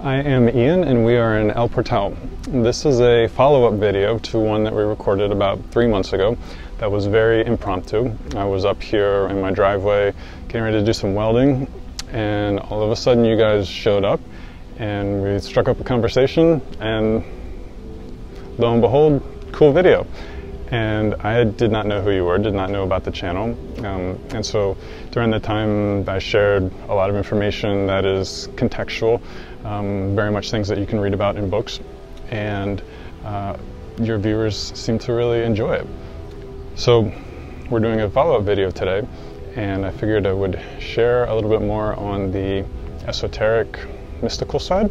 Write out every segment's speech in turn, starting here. I am Ian and we are in El Portal. This is a follow-up video to one that we recorded about 3 months ago that was very impromptu. I was up here in my driveway getting ready to do some welding and all of a sudden you guys showed up and we struck up a conversation and lo and behold, cool video. And I did not know who you were, did not know about the channel. And so during the time I shared a lot of information that is contextual, very much things that you can read about in books. And your viewers seem to really enjoy it. So we're doing a follow-up video today. And I figured I would share a little bit more on the esoteric, mystical side.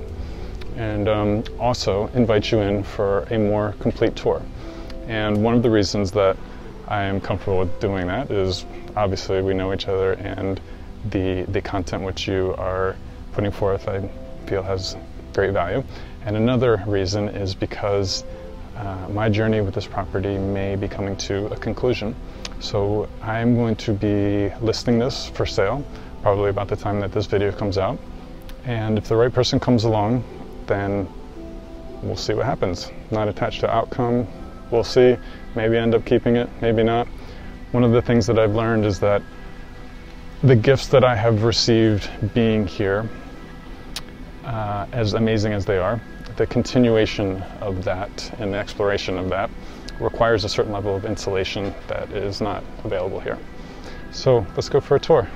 And also invite you in for a more complete tour. And one of the reasons that I am comfortable with doing that is obviously we know each other and the content which you are putting forth I feel has great value. And another reason is because my journey with this property may be coming to a conclusion. So I'm going to be listing this for sale probably about the time that this video comes out. And if the right person comes along, then we'll see what happens. Not attached to outcome. We'll see, maybe end up keeping it, maybe not. One of the things that I've learned is that the gifts that I have received being here, as amazing as they are, the continuation of that and the exploration of that requires a certain level of insulation that is not available here. So let's go for a tour.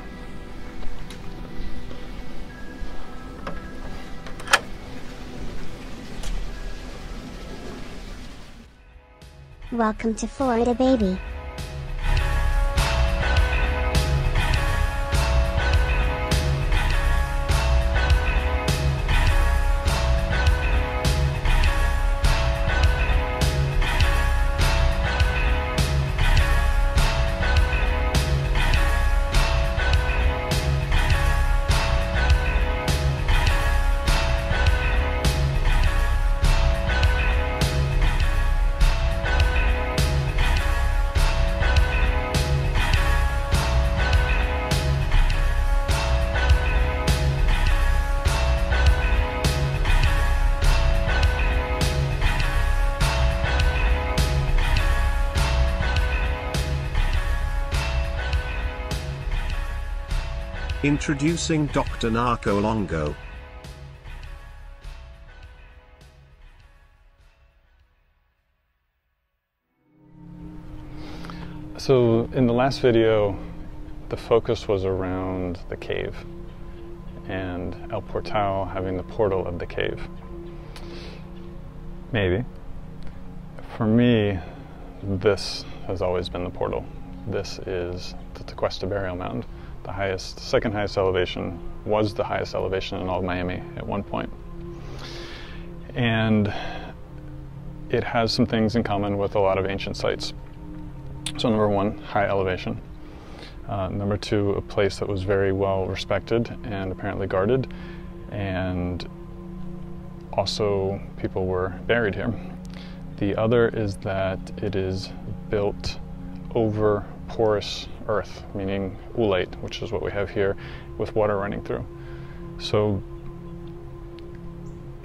Welcome to Florida, baby. Introducing Dr. Narcolongo. So in the last video, the focus was around the cave and El Portal having the portal of the cave. Maybe. For me, this has always been the portal. This is the Tequesta burial mound. The highest, second highest elevation, was the highest elevation in all of Miami at one point. And it has some things in common with a lot of ancient sites. So number one, high elevation. Number two, a place that was very well respected and apparently guarded. And also people were buried here. The other is that it is built over porous earth, meaning oolite, which is what we have here, with water running through. So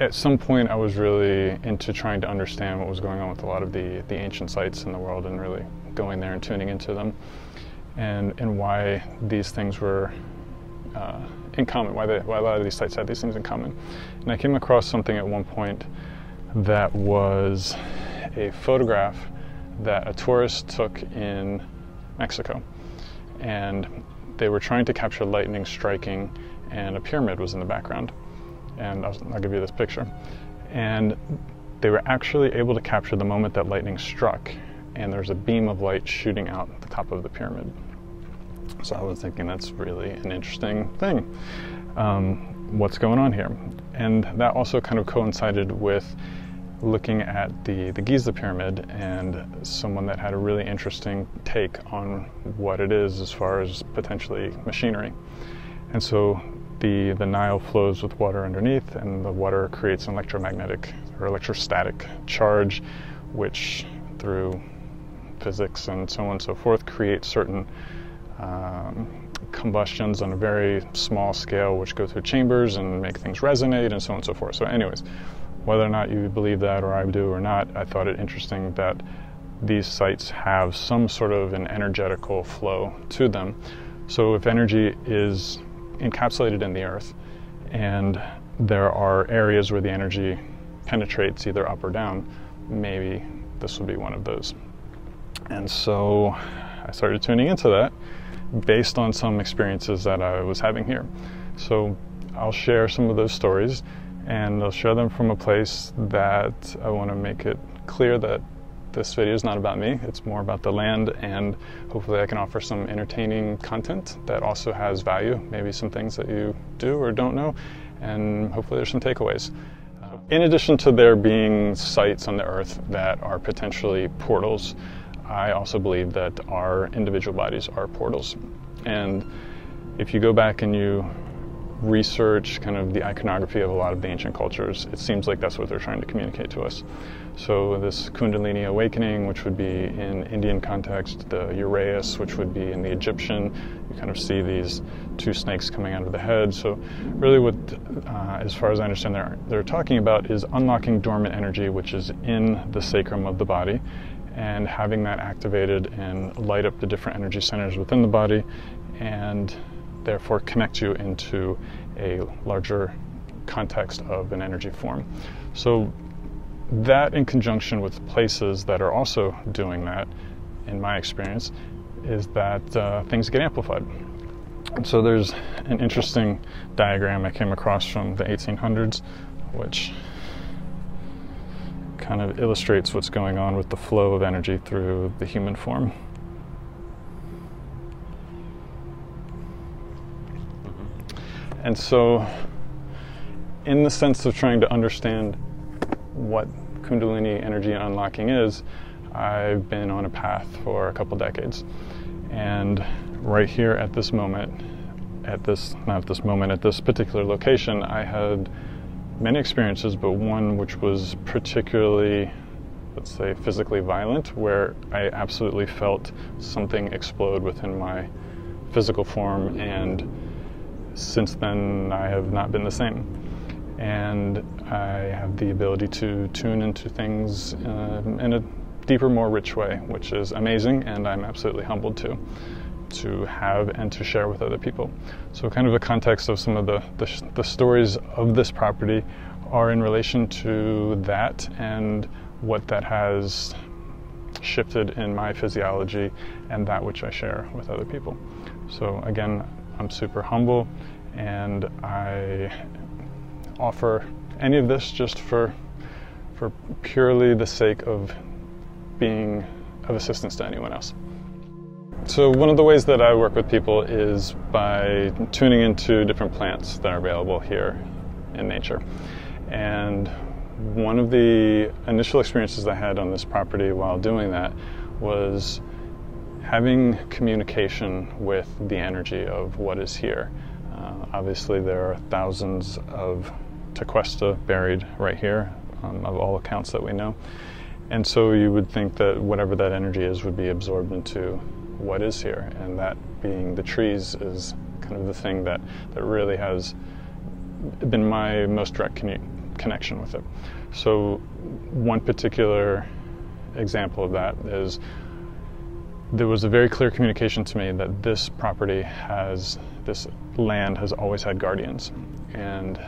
at some point I was really into trying to understand what was going on with a lot of the ancient sites in the world and really going there and tuning into them and why these things were in common, why a lot of these sites had these things in common. And I came across something at one point that was a photograph that a tourist took in Mexico, and they were trying to capture lightning striking and a pyramid was in the background, and I'll give you this picture. And they were actually able to capture the moment that lightning struck and there's a beam of light shooting out the top of the pyramid. So I was thinking that's really an interesting thing. What's going on here? And that also kind of coincided with looking at the Giza pyramid and someone that had a really interesting take on what it is as far as potentially machinery. And so the Nile flows with water underneath and the water creates an electromagnetic or electrostatic charge, which through physics and so on and so forth creates certain combustions on a very small scale, which go through chambers and make things resonate and so on and so forth. So anyways, whether or not you believe that, or I do or not, I thought it interesting that these sites have some sort of an energetical flow to them. So if energy is encapsulated in the earth and there are areas where the energy penetrates either up or down, maybe this would be one of those. And so I started tuning into that based on some experiences that I was having here. So I'll share some of those stories, and I'll share them from a place that I want to make it clear that this video is not about me. It's more about the land, and hopefully I can offer some entertaining content that also has value, maybe some things that you do or don't know, and hopefully there's some takeaways. In addition to there being sites on the earth that are potentially portals, I also believe that our individual bodies are portals. And if you go back and you research kind of the iconography of a lot of the ancient cultures, it seems like that's what they're trying to communicate to us. So this Kundalini awakening, which would be in Indian context, the Uraeus, which would be in the Egyptian, you kind of see these two snakes coming out of the head. So really what, as far as I understand, they're talking about is unlocking dormant energy, which is in the sacrum of the body, and having that activated and light up the different energy centers within the body, and therefore connect you into a larger context of an energy form. So that, in conjunction with places that are also doing that, in my experience, is that things get amplified. And so there's an interesting diagram I came across from the 1800s, which kind of illustrates what's going on with the flow of energy through the human form. And so, in the sense of trying to understand what Kundalini energy and unlocking is, I've been on a path for a couple decades. And right here at this moment, at this particular location, I had many experiences, but one which was particularly, let's say, physically violent, where I absolutely felt something explode within my physical form, and since then I have not been the same. And I have the ability to tune into things in a deeper, more rich way, which is amazing, and I'm absolutely humbled to have and to share with other people. So kind of the context of some of the stories of this property are in relation to that, and what that has shifted in my physiology, and that which I share with other people. So again, I'm super humble, and I offer any of this just for purely the sake of being of assistance to anyone else. So one of the ways that I work with people is by tuning into different plants that are available here in nature. And one of the initial experiences I had on this property while doing that was having communication with the energy of what is here. Obviously there are thousands of Tequesta buried right here, of all accounts that we know. And so you would think that whatever that energy is would be absorbed into what is here, and that being the trees is kind of the thing that really has been my most direct connection with it. So one particular example of that is, there was a very clear communication to me that this property has, this land has always had guardians. And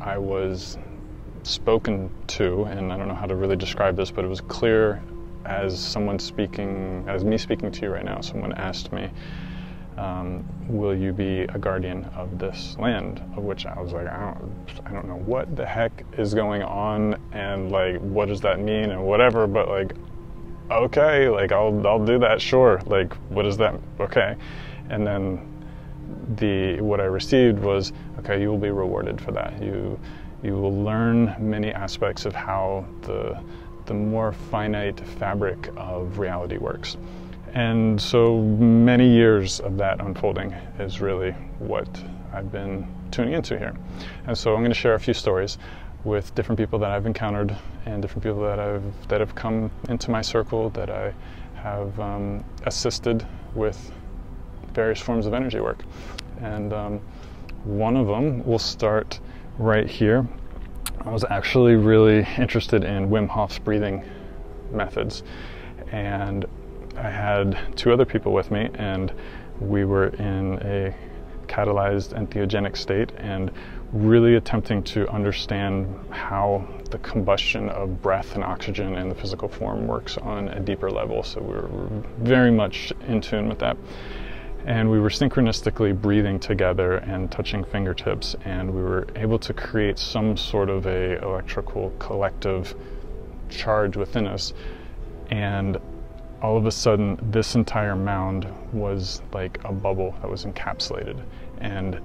I was spoken to, and I don't know how to really describe this, but it was clear as someone speaking, as me speaking to you right now. Someone asked me, will you be a guardian of this land? Of which I was like, I don't know what the heck is going on, and like, what does that mean and whatever, but like, okay, like I'll do that, sure, like what is that, okay. And then what I received was, okay, you will be rewarded for that. You will learn many aspects of how the more finite fabric of reality works. And so many years of that unfolding is really what I've been tuning into here. And so I'm going to share a few stories with different people that I've encountered, and different people that have come into my circle that I have assisted with various forms of energy work. And one of them will start right here. I was actually really interested in Wim Hof's breathing methods, and I had two other people with me, and we were in a catalyzed entheogenic state and really attempting to understand how the combustion of breath and oxygen in the physical form works on a deeper level. So we were very much in tune with that. And we were synchronistically breathing together and touching fingertips, and we were able to create some sort of a electrical collective charge within us. And all of a sudden, this entire mound was like a bubble that was encapsulated. And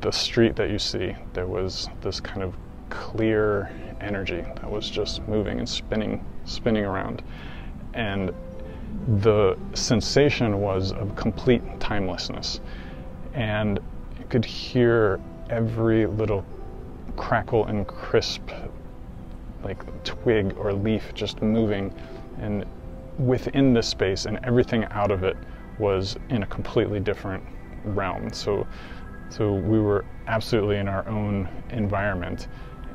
the street that you see, there was this kind of clear energy that was just moving and spinning around. And the sensation was of complete timelessness, and you could hear every little crackle and crisp, like twig or leaf just moving, and within this space, and everything out of it was in a completely different realm. So we were absolutely in our own environment,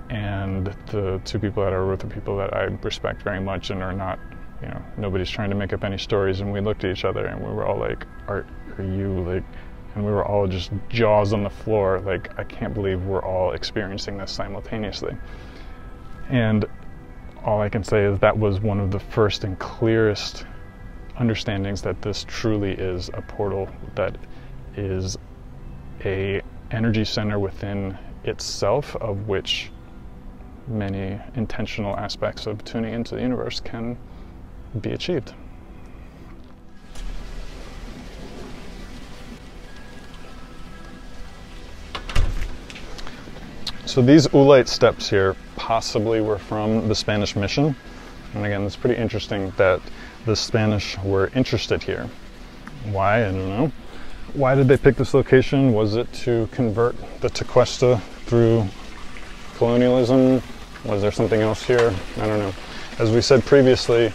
and the two people that are with the people that I respect very much and are not, you know, nobody's trying to make up any stories, and we looked at each other and we were all like, are you like, and we were all just jaws on the floor, like, I can't believe we're all experiencing this simultaneously. And all I can say is that was one of the first and clearest understandings that this truly is a portal that is an energy center within itself, of which many intentional aspects of tuning into the universe can be achieved. So these oolite steps here possibly were from the Spanish mission. And again, it's pretty interesting that the Spanish were interested here. Why? I don't know. Why did they pick this location? Was it to convert the Tequesta through colonialism? Was there something else here? I don't know. As we said previously,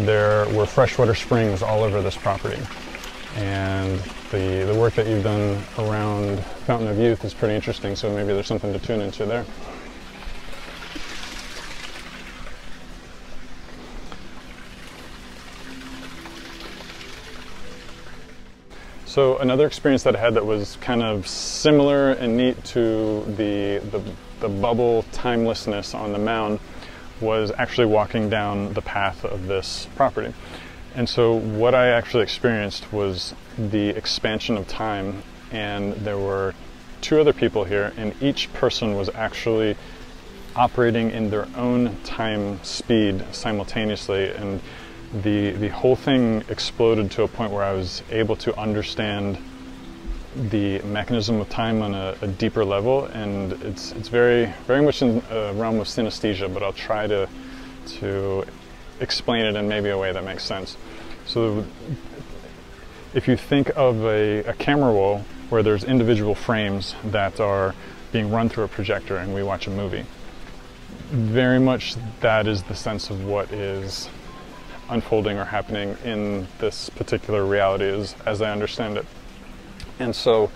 there were freshwater springs all over this property, and the work that you've done around Fountain of Youth is pretty interesting, so maybe there's something to tune into there. So another experience that I had that was kind of similar and neat to the bubble timelessness on the mound was actually walking down the path of this property. And so what I actually experienced was the expansion of time, and there were two other people here, and each person was actually operating in their own time speed simultaneously, and the whole thing exploded to a point where I was able to understand the mechanism of time on a deeper level, and it's very, very much in a realm of synesthesia, but I'll try to explain it in maybe a way that makes sense. So if you think of a camera roll where there's individual frames that are being run through a projector and we watch a movie, very much that is the sense of what is unfolding or happening in this particular reality as I understand it. And so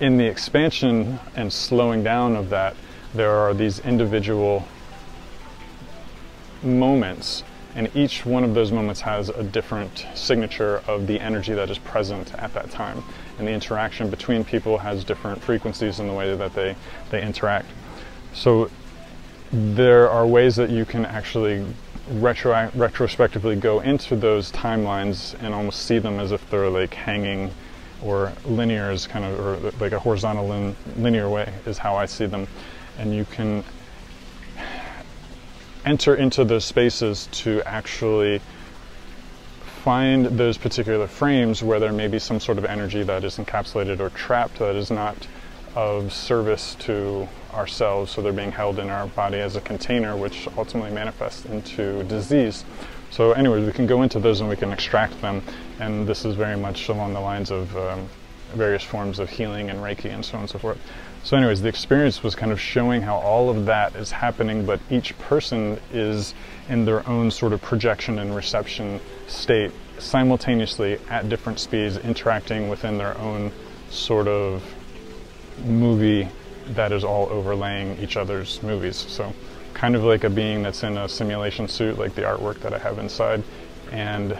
in the expansion and slowing down of that, there are these individual moments, and each one of those moments has a different signature of the energy that is present at that time. And the interaction between people has different frequencies in the way that they interact. So there are ways that you can actually retrospectively go into those timelines and almost see them as if they're like hanging or linear, is kind of, or like a horizontal linear way is how I see them. And you can enter into those spaces to actually find those particular frames where there may be some sort of energy that is encapsulated or trapped that is not of service to ourselves, so they're being held in our body as a container, which ultimately manifests into disease. So anyways, we can go into those and we can extract them, and this is very much along the lines of various forms of healing and Reiki and so on and so forth. So anyways, the experience was kind of showing how all of that is happening, but each person is in their own sort of projection and reception state simultaneously at different speeds, interacting within their own sort of movie that is all overlaying each other's movies. So kind of like a being that's in a simulation suit, like the artwork that I have inside, and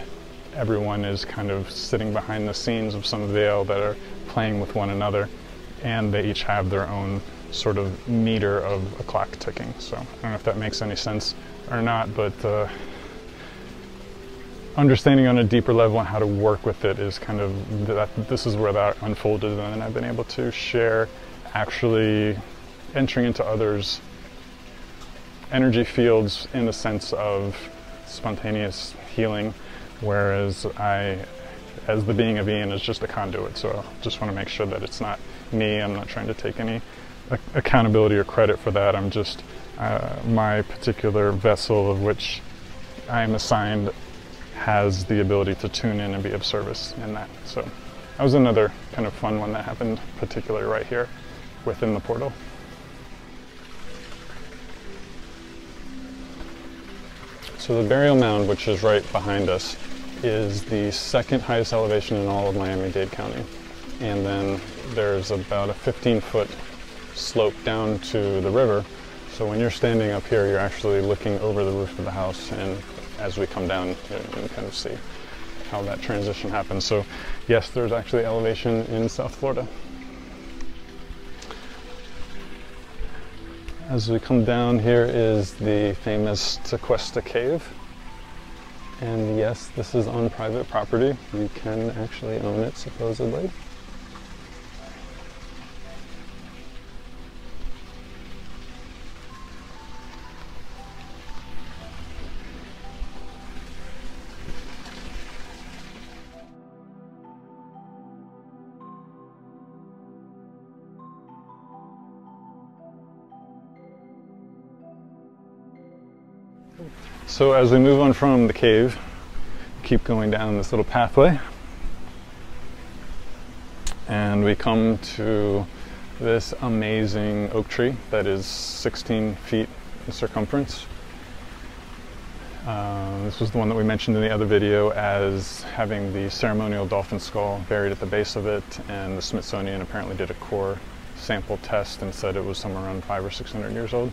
everyone is kind of sitting behind the scenes of some veil that are playing with one another, and they each have their own sort of meter of a clock ticking. So I don't know if that makes any sense or not, but understanding on a deeper level and how to work with it is kind of, this is where that unfolded, and then I've been able to share actually entering into others' energy fields in the sense of spontaneous healing, whereas I, as the being of Ian, is just a conduit. So I just want to make sure that it's not me. I'm not trying to take any accountability or credit for that. I'm just my particular vessel of which I am assigned has the ability to tune in and be of service in that. So that was another kind of fun one that happened, particularly right here within the portal. So the burial mound, which is right behind us, is the second highest elevation in all of Miami-Dade County. And then there's about a 15-foot slope down to the river. So when you're standing up here, you're actually looking over the roof of the house. And as we come down, you can kind of see how that transition happens. So yes, there's actually elevation in South Florida. As we come down, here is the famous Tequesta Cave. And yes, this is on private property. You can actually own it, supposedly. So as we move on from the cave, keep going down this little pathway, and we come to this amazing oak tree that is 16 feet in circumference. This was the one that we mentioned in the other video as having the ceremonial dolphin skull buried at the base of it, and the Smithsonian apparently did a core sample test and said it was somewhere around 500 or 600 years old.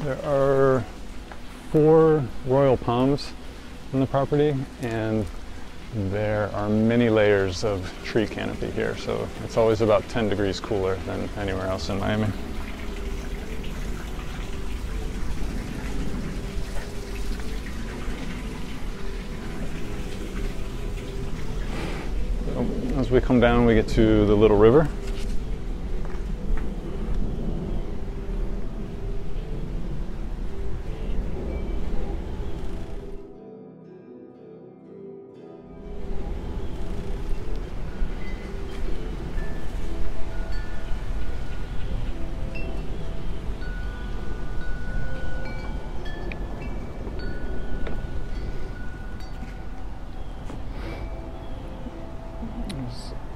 There are 4 royal palms on the property, and there are many layers of tree canopy here, so it's always about 10 degrees cooler than anywhere else in Miami. So as we come down, we get to the little river.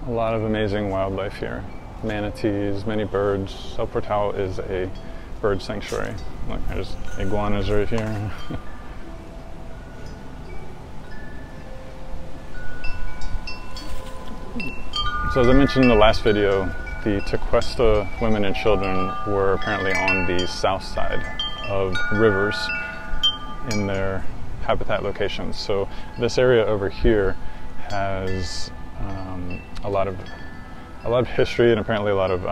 A lot of amazing wildlife here. Manatees, many birds. El Portal is a bird sanctuary. Look, there's iguanas right here. So as I mentioned in the last video, the Tequesta women and children were apparently on the south side of rivers in their habitat locations. So this area over here has a lot of history, and apparently a lot of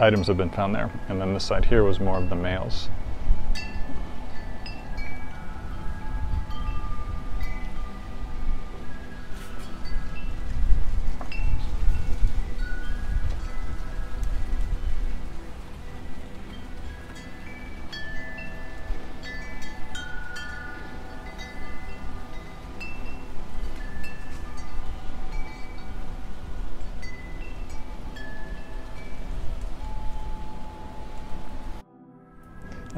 items have been found there. And then this side here was more of the males.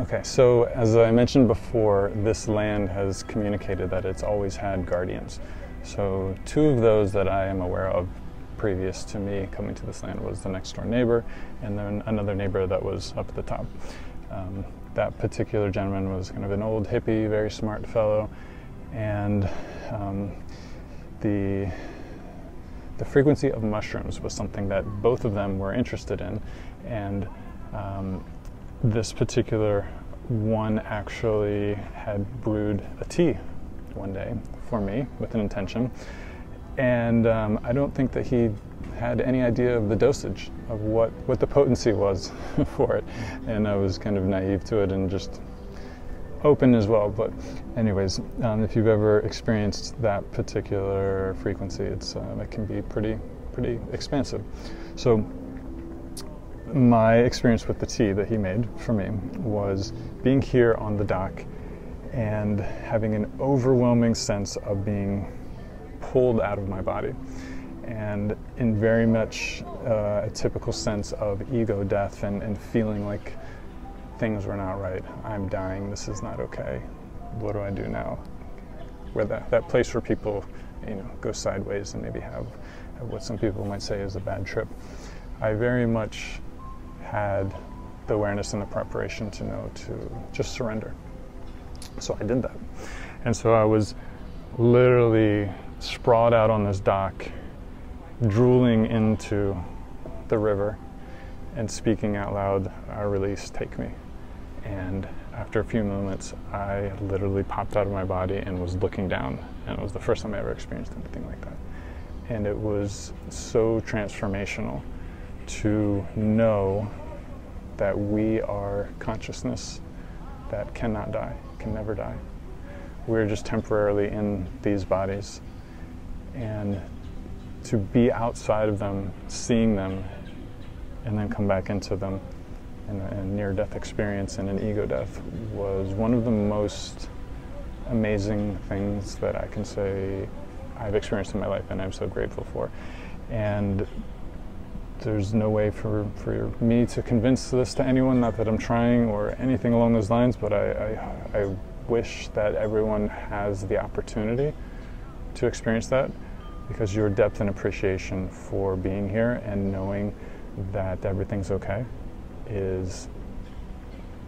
Okay, so as I mentioned before, this land has communicated that it's always had guardians. So 2 of those that I am aware of previous to me coming to this land was the next door neighbor, and then another neighbor that was up at the top. That particular gentleman was kind of an old hippie, very smart fellow, and the frequency of mushrooms was something that both of them were interested in, and this particular one actually had brewed a tea one day for me with an intention, and I don't think that he had any idea of the dosage of what the potency was for it, and I was kind of naive to it and just open as well. But anyways, if you've ever experienced that particular frequency, it's it can be pretty expansive. So my experience with the tea that he made for me was being here on the dock and having an overwhelming sense of being pulled out of my body, and in very much a typical sense of ego death and feeling like things were not right. I'm dying, this is not okay. What do I do now? Where that place where people, you know, go sideways and maybe have what some people might say is a bad trip. I very much had the awareness and the preparation to know to just surrender. So I did that. And so I was literally sprawled out on this dock, drooling into the river and speaking out loud, "I release, take me." And after a few moments, I literally popped out of my body and was looking down. And it was the first time I ever experienced anything like that. And it was so transformational to know that we are consciousness that cannot die, can never die. We're just temporarily in these bodies, and to be outside of them, seeing them, and then come back into them in a near-death experience and an ego death was one of the most amazing things that I can say I've experienced in my life, and I'm so grateful for. And there's no way for me to convince this to anyone, not that I'm trying or anything along those lines, but I wish that everyone has the opportunity to experience that, because your depth and appreciation for being here and knowing that everything's okay is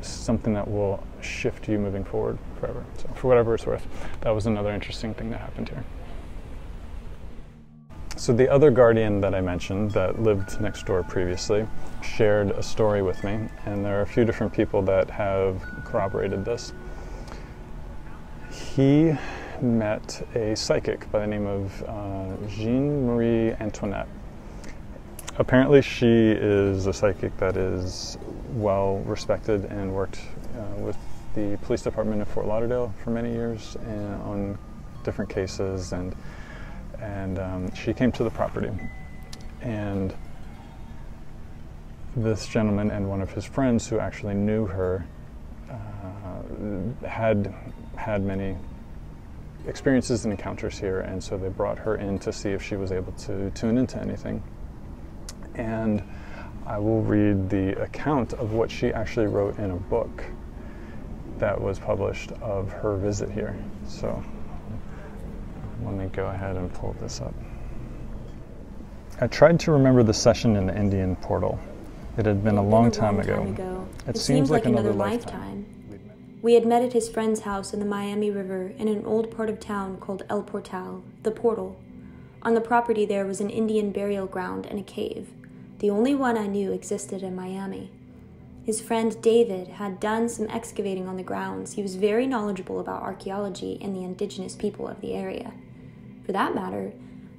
something that will shift you moving forward forever. So for whatever it's worth, that was another interesting thing that happened here. So the other guardian that I mentioned that lived next door previously shared a story with me, and there are a few different people that have corroborated this. He met a psychic by the name of Jean-Marie Antoinette. Apparently she is a psychic that is well respected and worked with the police department in Fort Lauderdale for many years on different cases, and she came to the property, and this gentleman and one of his friends who actually knew her had had many experiences and encounters here, and so they brought her in to see if she was able to tune into anything. And I will read the account of what she actually wrote in a book that was published of her visit here. So let me go ahead and pull this up. I tried to remember the session in the Indian portal. It had been a long time ago. It seems like another lifetime. We had met at his friend's house in the Miami River in an old part of town called El Portal, the portal. On the property there was an Indian burial ground and a cave, the only one I knew existed in Miami. His friend David had done some excavating on the grounds. He was very knowledgeable about archaeology and the indigenous people of the area. For that matter,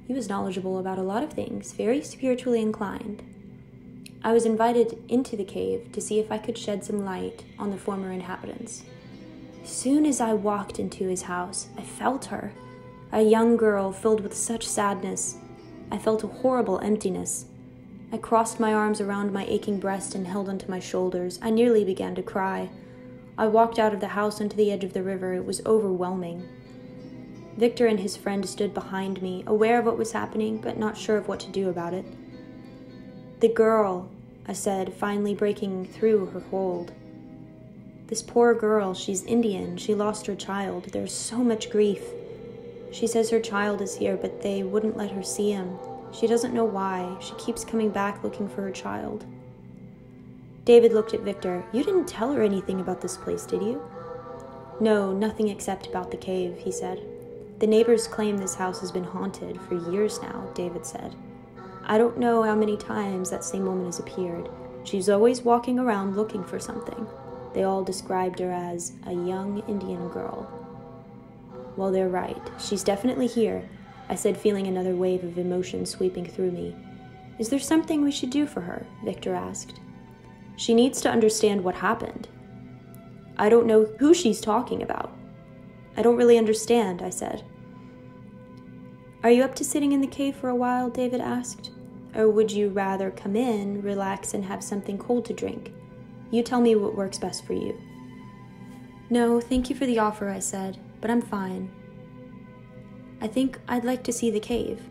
he was knowledgeable about a lot of things, very spiritually inclined. I was invited into the cave to see if I could shed some light on the former inhabitants. Soon as I walked into his house, I felt her, a young girl filled with such sadness. I felt a horrible emptiness. I crossed my arms around my aching breast and held onto my shoulders. I nearly began to cry. I walked out of the house onto the edge of the river. It was overwhelming. Victor and his friend stood behind me, aware of what was happening, but not sure of what to do about it. "The girl," I said, finally breaking through her hold. "This poor girl, she's Indian. She lost her child. There's so much grief. She says her child is here, but they wouldn't let her see him. She doesn't know why. She keeps coming back looking for her child. David looked at Victor. You didn't tell her anything about this place, did you? No, nothing except about the cave, he said. The neighbors claim this house has been haunted for years now, David said. I don't know how many times that same woman has appeared. She's always walking around looking for something. They all described her as a young Indian girl. Well, they're right. She's definitely here, I said, feeling another wave of emotion sweeping through me. Is there something we should do for her? Victor asked. She needs to understand what happened. I don't know who she's talking about. I don't really understand, I said. Are you up to sitting in the cave for a while? David asked. Or would you rather come in, relax, and have something cold to drink? You tell me what works best for you. No, thank you for the offer, I said, but I'm fine. I think I'd like to see the cave.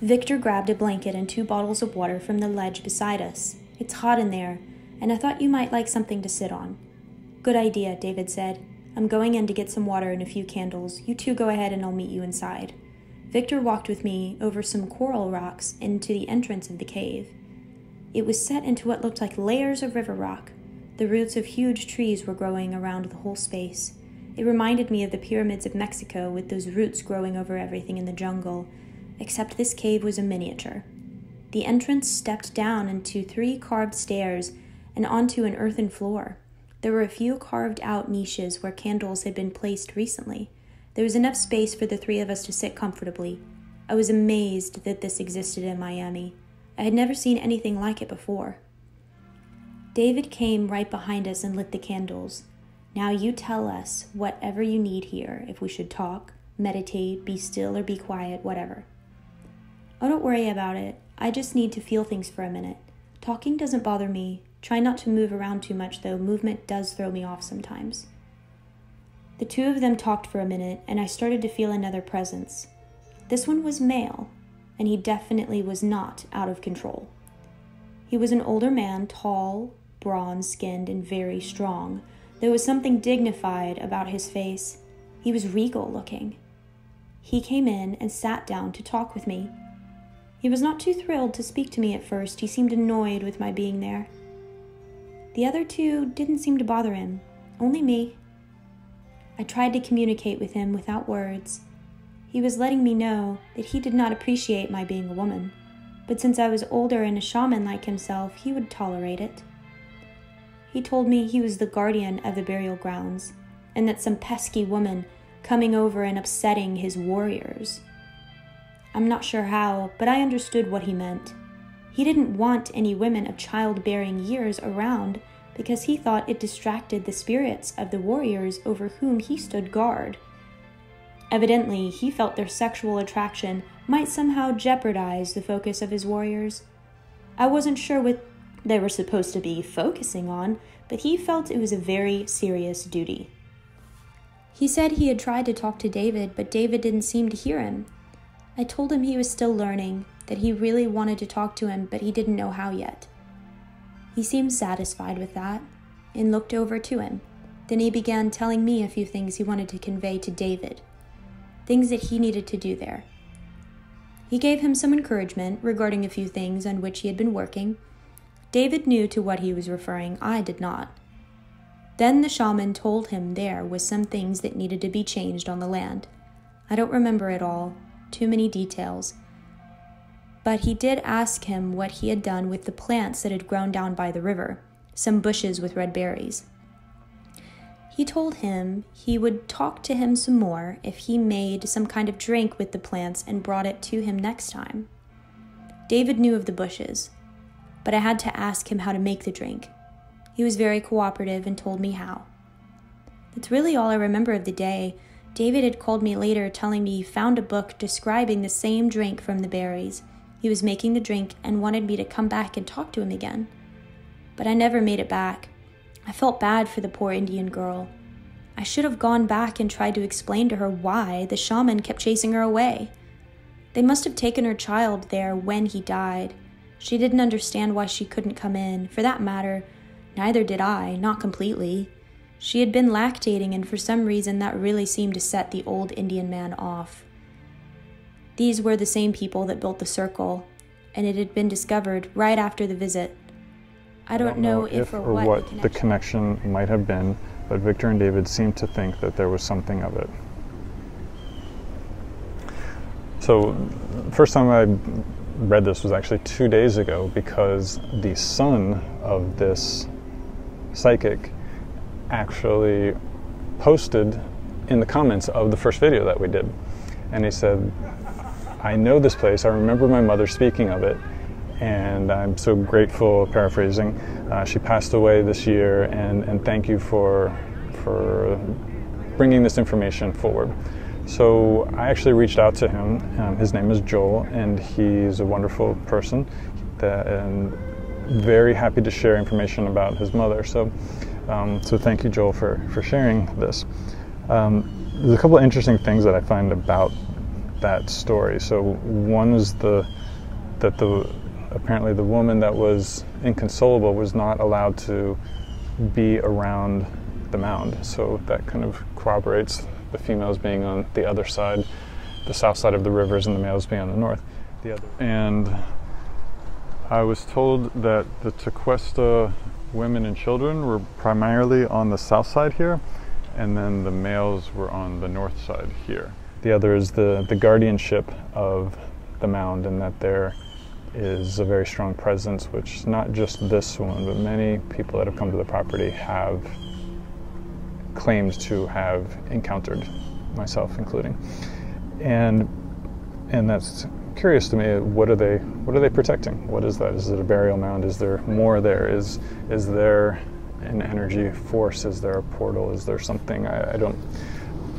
Victor grabbed a blanket and 2 bottles of water from the ledge beside us. It's hot in there, and I thought you might like something to sit on. Good idea, David said. I'm going in to get some water and a few candles. You two go ahead and I'll meet you inside. Victor walked with me over some coral rocks into the entrance of the cave. It was set into what looked like layers of river rock. The roots of huge trees were growing around the whole space. It reminded me of the pyramids of Mexico, with those roots growing over everything in the jungle, except this cave was a miniature. The entrance stepped down into 3 carved stairs and onto an earthen floor. There were a few carved-out niches where candles had been placed recently. There was enough space for the 3 of us to sit comfortably. I was amazed that this existed in Miami. I had never seen anything like it before. David came right behind us and lit the candles. Now you tell us whatever you need here, if we should talk, meditate, be still, or be quiet, whatever. Oh, don't worry about it. I just need to feel things for a minute. Talking doesn't bother me. Try not to move around too much, though. Movement does throw me off sometimes. The 2 of them talked for a minute, and I started to feel another presence. This one was male, and he definitely was not out of control. He was an older man, tall, bronze-skinned, and very strong. There was something dignified about his face. He was regal-looking. He came in and sat down to talk with me. He was not too thrilled to speak to me at first. He seemed annoyed with my being there. The other 2 didn't seem to bother him, only me. I tried to communicate with him without words. He was letting me know that he did not appreciate my being a woman, but since I was older and a shaman like himself, he would tolerate it. He told me he was the guardian of the burial grounds, and that some pesky woman coming over and upsetting his warriors. I'm not sure how, but I understood what he meant. He didn't want any women of childbearing years around, because he thought it distracted the spirits of the warriors over whom he stood guard. Evidently, he felt their sexual attraction might somehow jeopardize the focus of his warriors. I wasn't sure what they were supposed to be focusing on, but he felt it was a very serious duty. He said he had tried to talk to David, but David didn't seem to hear him. I told him he was still learning, that he really wanted to talk to him, but he didn't know how yet. He seemed satisfied with that and looked over to him. Then he began telling me a few things he wanted to convey to David, things that he needed to do there. He gave him some encouragement regarding a few things on which he had been working. David knew to what he was referring. I did not. Then the shaman told him there was some things that needed to be changed on the land. I don't remember it all, too many details. But he did ask him what he had done with the plants that had grown down by the river, some bushes with red berries. He told him he would talk to him some more if he made some kind of drink with the plants and brought it to him next time. David knew of the bushes, but I had to ask him how to make the drink. He was very cooperative and told me how. That's really all I remember of the day. David had called me later telling me he found a book describing the same drink from the berries. He was making the drink and wanted me to come back and talk to him again. But I never made it back. I felt bad for the poor Indian girl. I should have gone back and tried to explain to her why the shaman kept chasing her away. They must have taken her child there when he died. She didn't understand why she couldn't come in. For that matter, neither did I, not completely. She had been lactating, and for some reason that really seemed to set the old Indian man off. These were the same people that built the circle, and it had been discovered right after the visit. I don't know if or what the connection might have been, but Victor and David seemed to think that there was something of it. So, first time I read this was actually 2 days ago, because the son of this psychic actually posted in the comments of the first video that we did. And he said, I know this place, I remember my mother speaking of it, and I'm so grateful, paraphrasing, she passed away this year, and thank you for bringing this information forward. So I actually reached out to him. His name is Joel, and he's a wonderful person and very happy to share information about his mother. So, so thank you, Joel, for sharing this. There's a couple of interesting things that I find about that story. So one is apparently the woman that was inconsolable was not allowed to be around the mound. So that kind of corroborates the females being on the other side, the south side of the rivers, and the males being on the north. And I was told that the Tequesta women and children were primarily on the south side here, and then the males were on the north side here. The other is the guardianship of the mound, and that there is a very strong presence, which not just this one, but many people that have come to the property have claimed to have encountered, myself including. And that's curious to me. What are they protecting? What is that? Is it a burial mound? Is there more there? Is there an energy force? Is there a portal? Is there something? I don't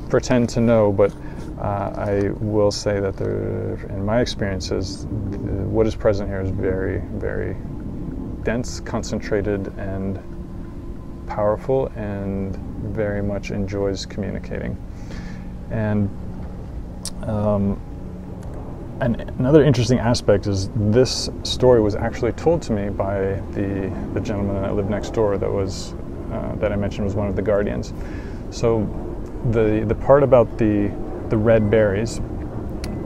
pretend to know, but I will say that there, in my experiences, what is present here is very, very dense, concentrated, and powerful, and very much enjoys communicating. And another interesting aspect is this story was actually told to me by the gentleman that lived next door that was that I mentioned was one of the guardians. So the part about the red berries,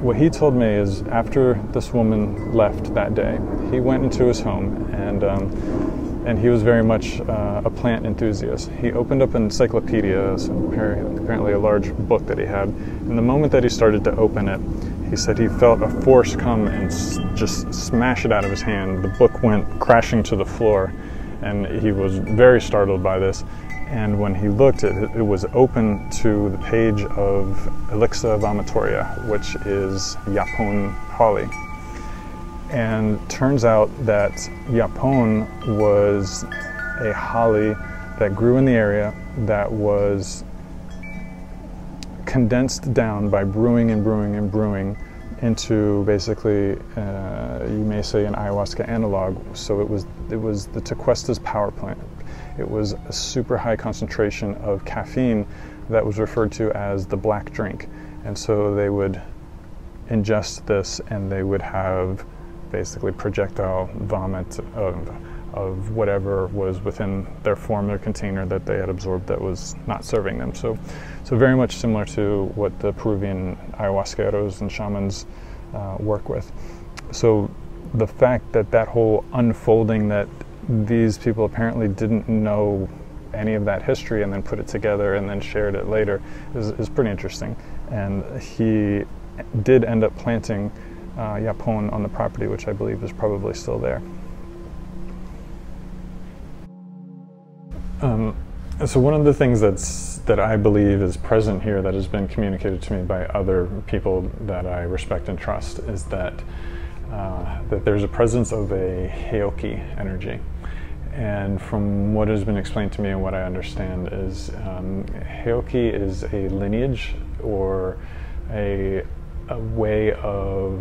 what he told me is after this woman left that day, he went into his home, and he was very much a plant enthusiast. He opened up an encyclopedia, apparently a large book that he had, and the moment that he started to open it, he said he felt a force come and just smash it out of his hand. The book went crashing to the floor, and he was very startled by this. And when he looked, it was open to the page of Elixir Vomitoria, which is Yapon Holly. And turns out that Yapon was a holly that grew in the area that was condensed down by brewing and brewing and brewing into basically, you may say, an ayahuasca analog. So it was the Tequesta's power plant. It was a super high concentration of caffeine that was referred to as the black drink. And so they would ingest this, and they would have basically projectile vomit of whatever was within their form or container that they had absorbed that was not serving them. So very much similar to what the Peruvian ayahuasqueros and shamans work with. So the fact that whole unfolding, that these people apparently didn't know any of that history and then put it together and then shared it later, is pretty interesting. And he did end up planting Yapon on the property, which I believe is probably still there. So one of the things that I believe is present here that has been communicated to me by other people that I respect and trust is that there's a presence of a Hayoki energy. And from what has been explained to me and what I understand is Hayoki is a lineage or a way of,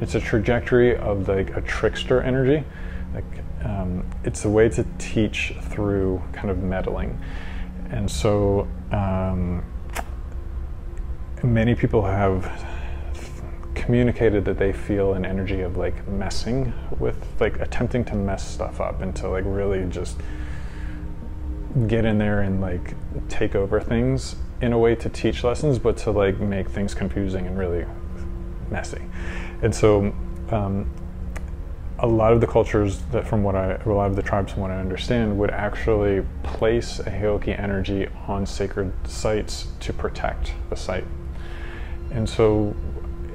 it's a trajectory of like a trickster energy. Like, it's a way to teach through kind of meddling. And so many people have communicated that they feel an energy of like messing with, like attempting to mess stuff up and to like really just get in there and like take over things in a way to teach lessons, but to like make things confusing and really messy. And so a lot of the cultures that a lot of the tribes from what I understand would actually place a Hayoki energy on sacred sites to protect the site. And so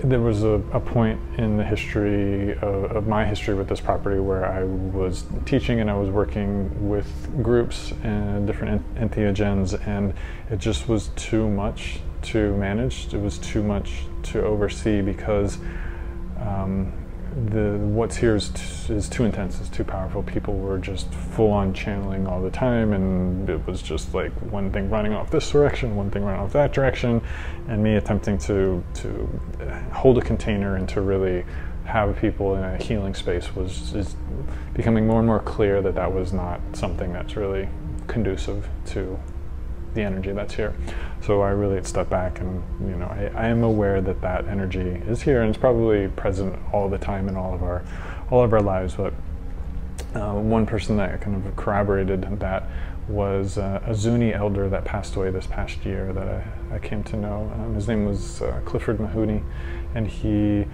there was a point in the history of my history with this property where I was teaching and I was working with groups and different entheogens, and it just was too much to manage. It was too much to oversee because what's here is too intense, it's too powerful. People were just full-on channeling all the time, and it was just like one thing running off this direction, one thing running off that direction, and me attempting to hold a container and to really have people in a healing space was just becoming more and more clear that that was not something that's really conducive to the energy that's here. So I really stepped back, and you know, I am aware that that energy is here and it's probably present all the time in all of our lives. But one person that kind of corroborated that was a Zuni elder that passed away this past year that I came to know. His name was Clifford Mahoney, and he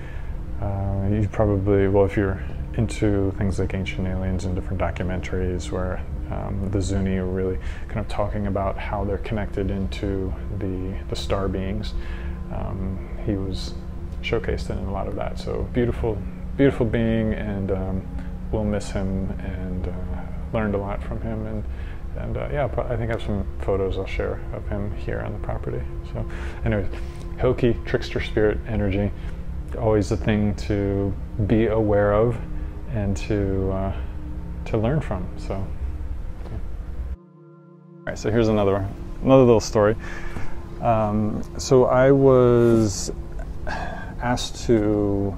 probably, well, if you're into things like Ancient Aliens and different documentaries where the Zuni are really kind of talking about how they're connected into the star beings. He was showcased in a lot of that. So beautiful, beautiful being, and we'll miss him, and learned a lot from him. And yeah, I think I have some photos I'll share of him here on the property. So anyways, Hayoki, trickster spirit energy, always a thing to be aware of and to learn from. So. All right, so here's another little story. So I was asked to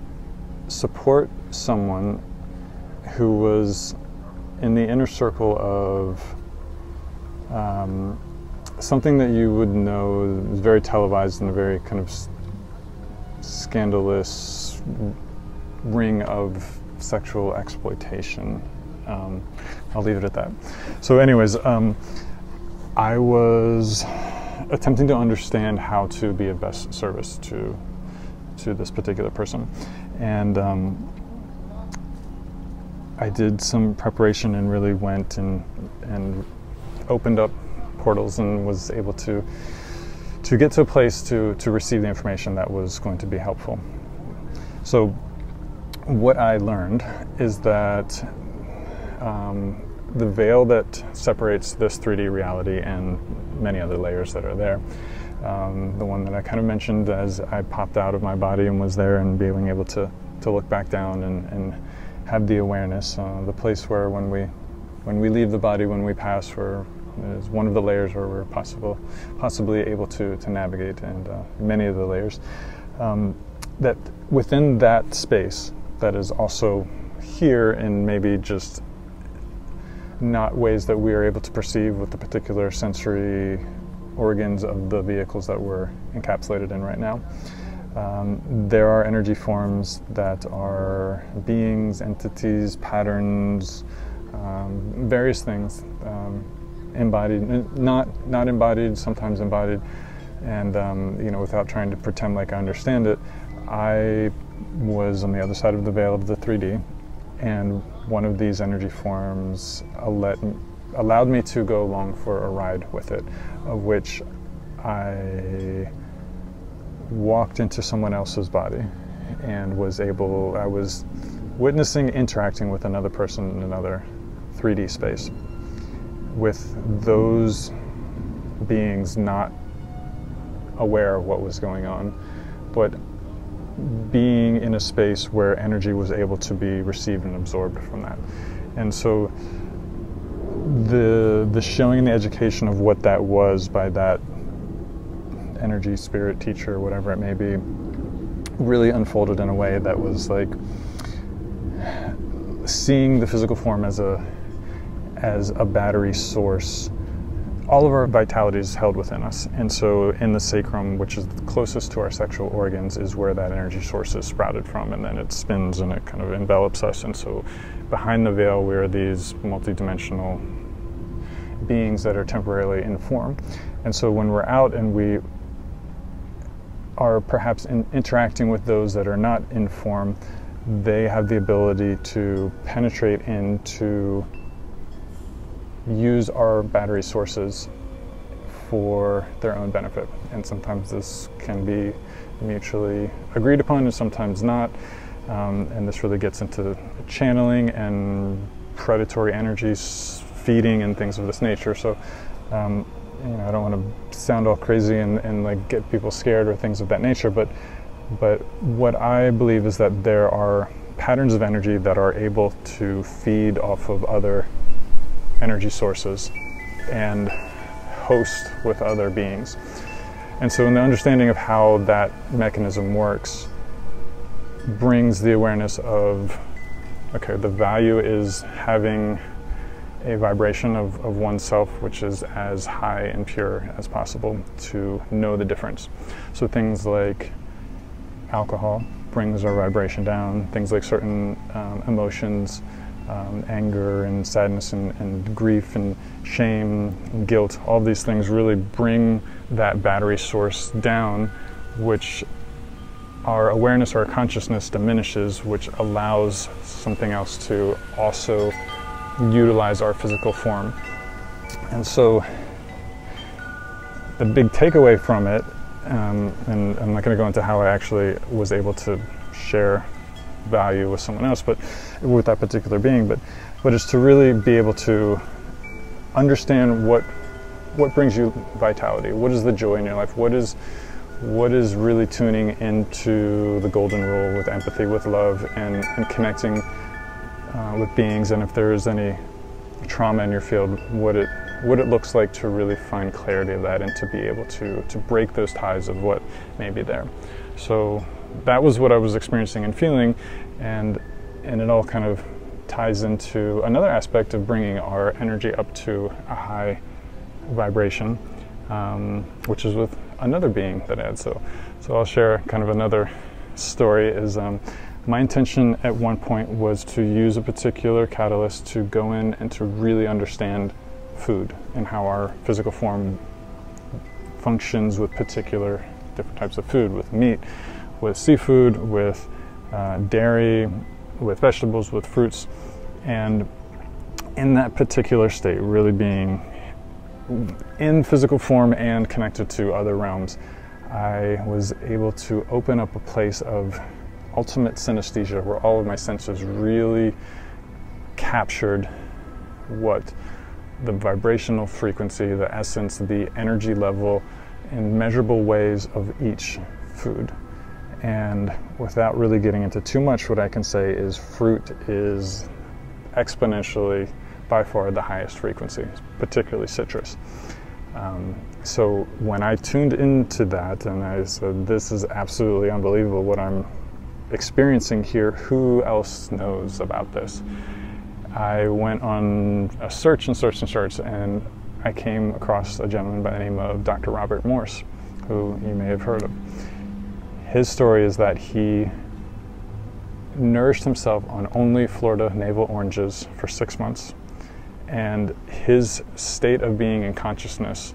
support someone who was in the inner circle of something that you would know is very televised and a very kind of scandalous ring of sexual exploitation. I'll leave it at that. So anyways, I was attempting to understand how to be of best service to this particular person. And I did some preparation and really went and opened up portals and was able to get to a place to receive the information that was going to be helpful. So what I learned is that the veil that separates this 3D reality and many other layers that are there. The one that I kind of mentioned as I popped out of my body and was there and being able to look back down and have the awareness, the place where when we leave the body, when we pass, is one of the layers where we're possibly able to navigate, and many of the layers. That within that space that is also here and maybe just not ways that we are able to perceive with the particular sensory organs of the vehicles that we're encapsulated in right now. There are energy forms that are beings, entities, patterns, various things, embodied, not embodied, sometimes embodied, and you know, without trying to pretend like I understand it, I was on the other side of the veil of the 3D, and one of these energy forms allowed me to go along for a ride with it, of which I walked into someone else's body and I was witnessing interacting with another person in another 3D space, with those beings not aware of what was going on, but being in a space where energy was able to be received and absorbed from that. And so the showing and the education of what that was by that energy, spirit, teacher, whatever it may be, really unfolded in a way that was like seeing the physical form as a battery source. All of our vitality is held within us, and so in the sacrum, which is closest to our sexual organs, is where that energy source is sprouted from, and then it spins and it kind of envelops us. And so behind the veil, we are these multidimensional beings that are temporarily in form. And so when we're out and we are perhaps interacting with those that are not in form, they have the ability to penetrate in, to use our battery sources for their own benefit. And sometimes this can be mutually agreed upon and sometimes not. And this really gets into channeling and predatory energies, feeding and things of this nature. So you know, I don't want to sound all crazy and like get people scared or things of that nature, but what I believe is that there are patterns of energy that are able to feed off of other energy sources and host with other beings. And so in the understanding of how that mechanism works brings the awareness of, okay, the value is having a vibration of oneself which is as high and pure as possible, to know the difference. So things like alcohol brings our vibration down, things like certain emotions, anger and sadness and grief and shame and guilt, all these things really bring that battery source down, which our awareness or our consciousness diminishes, which allows something else to also utilize our physical form. And so the big takeaway from it, and I'm not going to go into how I actually was able to share value with someone else, but with that particular being, but it's to really be able to understand what brings you vitality, what is the joy in your life, what is really tuning into the golden rule with empathy, with love, and connecting with beings, and if there is any trauma in your field, what it looks like to really find clarity of that and to be able to break those ties of what may be there. So that was what I was experiencing and feeling, and it all kind of ties into another aspect of bringing our energy up to a high vibration, which is with another being that I had. So I'll share kind of another story. Is my intention at one point was to use a particular catalyst to go in and to really understand food and how our physical form functions with particular different types of food, with meat, with seafood, with dairy, with vegetables, with fruits. And in that particular state, really being in physical form and connected to other realms, I was able to open up a place of ultimate synesthesia, where all of my senses really captured what the vibrational frequency, the essence, the energy level in measurable ways of each food. And without really getting into too much, what I can say is fruit is exponentially by far the highest frequency, particularly citrus. So when I tuned into that and I said, this is absolutely unbelievable what I'm experiencing here, who else knows about this? I went on a search and search and search, and I came across a gentleman by the name of Dr. Robert Morse, who you may have heard of. His story is that he nourished himself on only Florida navel oranges for 6 months, and his state of being and consciousness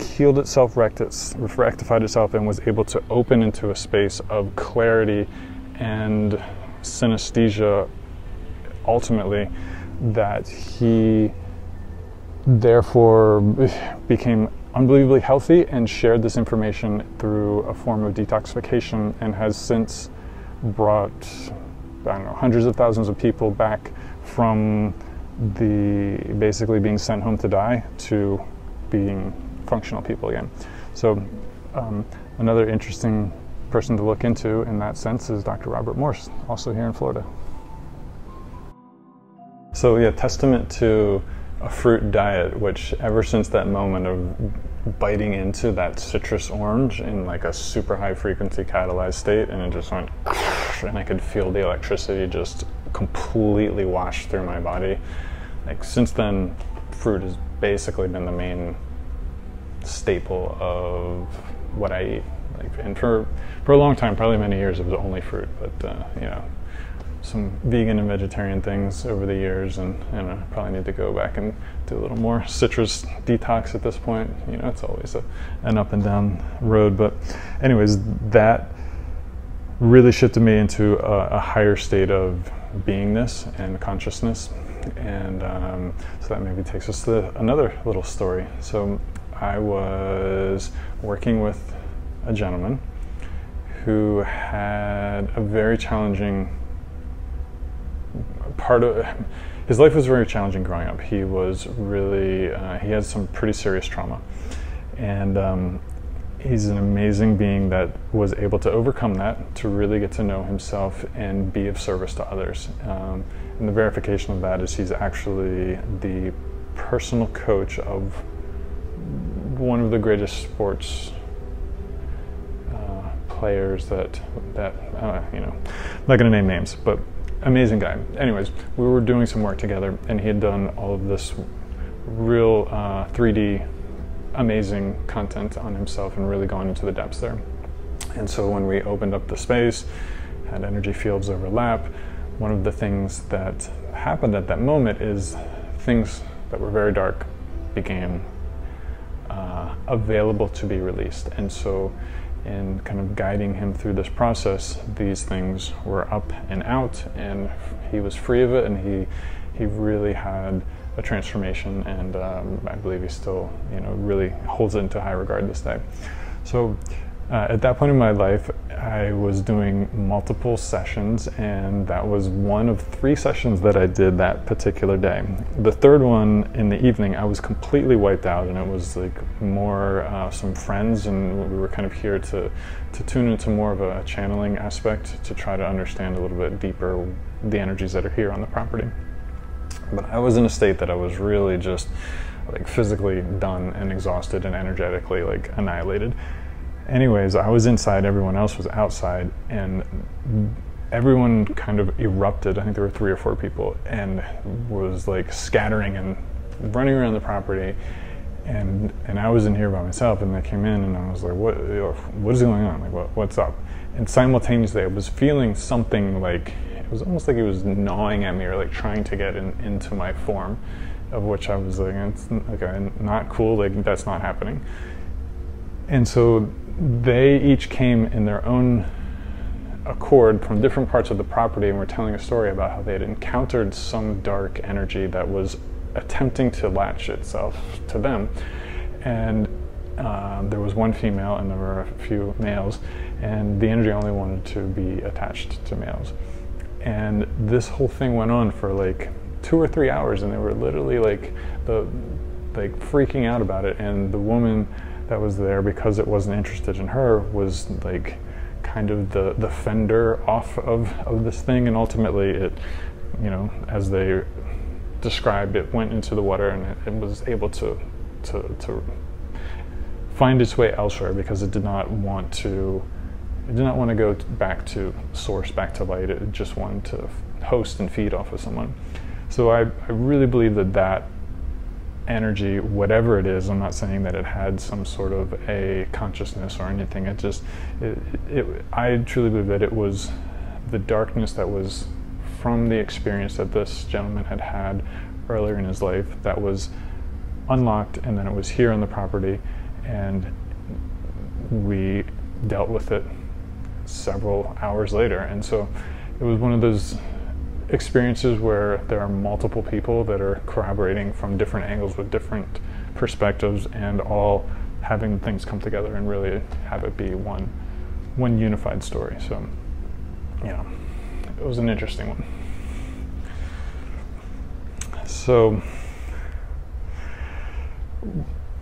healed itself, rectified itself, and was able to open into a space of clarity and synesthesia ultimately, that he therefore became unbelievably healthy and shared this information through a form of detoxification, and has since brought, I don't know, hundreds of thousands of people back from the basically being sent home to die to being functional people again. So another interesting person to look into in that sense is Dr. Robert Morse, also here in Florida. So yeah, testament to a fruit diet, which ever since that moment of biting into that citrus orange in like a super high frequency catalyzed state, and it just went, and I could feel the electricity just completely wash through my body. Like since then, fruit has basically been the main staple of what I eat. Like, and for a long time, probably many years, it was only fruit, but you know, some vegan and vegetarian things over the years, and I probably need to go back and do a little more citrus detox at this point. You know, it's always an up and down road, but anyways, that really shifted me into a higher state of beingness and consciousness, and so that maybe takes us to another little story. So I was working with a gentleman who had a very challenging part of his life. Was very challenging growing up. He was really he had some pretty serious trauma, and he's an amazing being that was able to overcome that, to really get to know himself and be of service to others. And the verification of that is he's actually the personal coach of one of the greatest sports players that you know, I'm not going to name names, but amazing guy. Anyways, we were doing some work together, and he had done all of this real 3D amazing content on himself and really gone into the depths there. And so when we opened up the space, had energy fields overlap, one of the things that happened at that moment is things that were very dark became available to be released. And so in kind of guiding him through this process, these things were up and out, and he was free of it, and he really had a transformation, and I believe he still, you know, really holds it into high regard this day. So at that point in my life, I was doing multiple sessions, and that was one of 3 sessions that I did that particular day. The third one in the evening, I was completely wiped out, and it was like more some friends, and we were kind of here to tune into more of a channeling aspect to try to understand a little bit deeper the energies that are here on the property. But I was in a state that I was really just like physically done and exhausted and energetically like annihilated. Anyways, I was inside, everyone else was outside, and everyone kind of erupted. I think there were 3 or 4 people, and was like scattering and running around the property, and I was in here by myself, and they came in, and I was like, what is going on? Like, what's up? And simultaneously, I was feeling something like, it was almost like it was gnawing at me, or like trying to get into my form, of which I was like, it's okay, not cool, like that's not happening. And so they each came in their own accord from different parts of the property, and were telling a story about how they had encountered some dark energy that was attempting to latch itself to them. And there was one female and there were a few males, and the energy only wanted to be attached to males. And this whole thing went on for like 2 or 3 hours, and they were literally like freaking out about it. And the woman that was there, because it wasn't interested in her, was like kind of the fender off of this thing, and ultimately it, you know, as they described it, went into the water, and it was able to find its way elsewhere, because it did not want to. I did not want to go back to source, back to light. It just wanted to host and feed off of someone. So I really believe that energy, whatever it is, I'm not saying that it had some sort of a consciousness or anything. It just, I truly believe that it was the darkness that was from the experience that this gentleman had had earlier in his life that was unlocked, and then it was here on the property, and we dealt with it several hours later. And so it was one of those experiences where there are multiple people that are corroborating from different angles with different perspectives, and all having things come together and really have it be one unified story. So, you know, it was an interesting one. So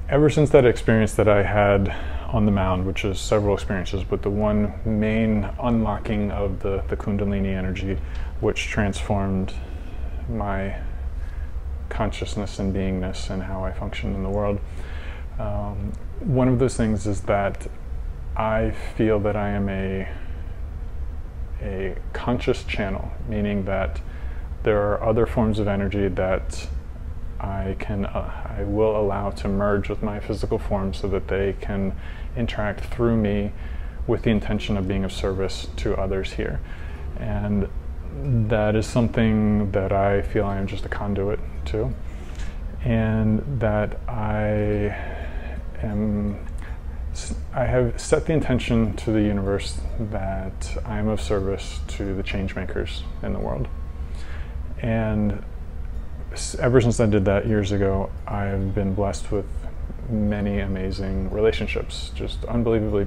ever since that experience that I had on the mound, which is several experiences, but the one main unlocking of the Kundalini energy, which transformed my consciousness and beingness and how I function in the world. One of those things is that I feel that I am a conscious channel, meaning that there are other forms of energy that I will allow to merge with my physical form, so that they can interact through me with the intention of being of service to others here. And that is something that I feel I am just a conduit to, and that I have set the intention to the universe that I am of service to the change makers in the world. And ever since I did that years ago, I've been blessed with many amazing relationships, just unbelievably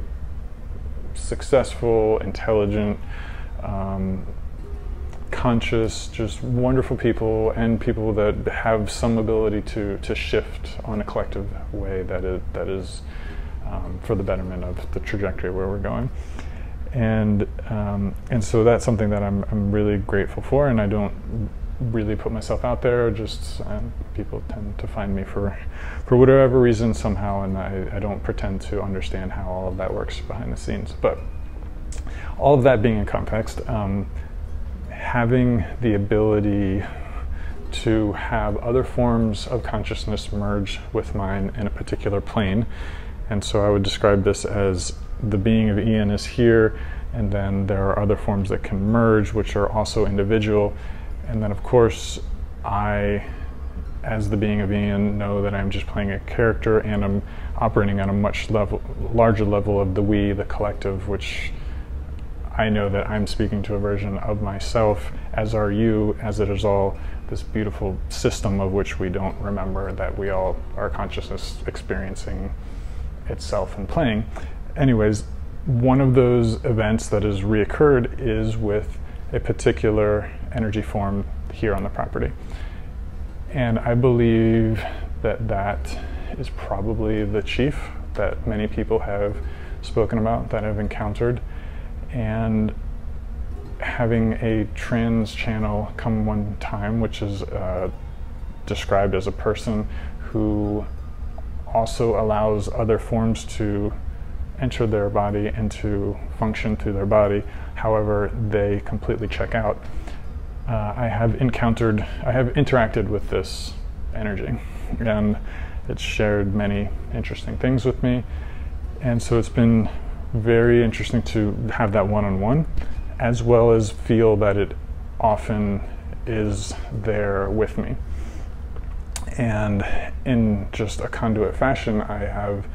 successful, intelligent, conscious, just wonderful people, and people that have some ability to shift on a collective way that is for the betterment of the trajectory where we're going. And so that's something that I'm really grateful for, and I don't really put myself out there. Just people tend to find me for whatever reason somehow, and I don't pretend to understand how all of that works behind the scenes. But all of that being in context, having the ability to have other forms of consciousness merge with mine in a particular plane. And so I would describe this as the being of Ian is here, and then there are other forms that can merge, which are also individual. And then, of course, I, as the being of Ian, know that I'm just playing a character, and I'm operating on a much larger level of the we, the collective, which I know that I'm speaking to a version of myself, as are you, as it is all this beautiful system of which we don't remember, that we all are consciousness experiencing itself and playing. Anyways, one of those events that has reoccurred is with a particular energy form here on the property. And I believe that that is probably the chief that many people have spoken about, that I've encountered. And having a trans channel come one time, which is described as a person who also allows other forms to enter their body and to function through their body, however they completely check out. I have interacted with this energy, and it's shared many interesting things with me. And so it's been very interesting to have that one-on-one, as well as feel that it often is there with me. And in just a conduit fashion, I have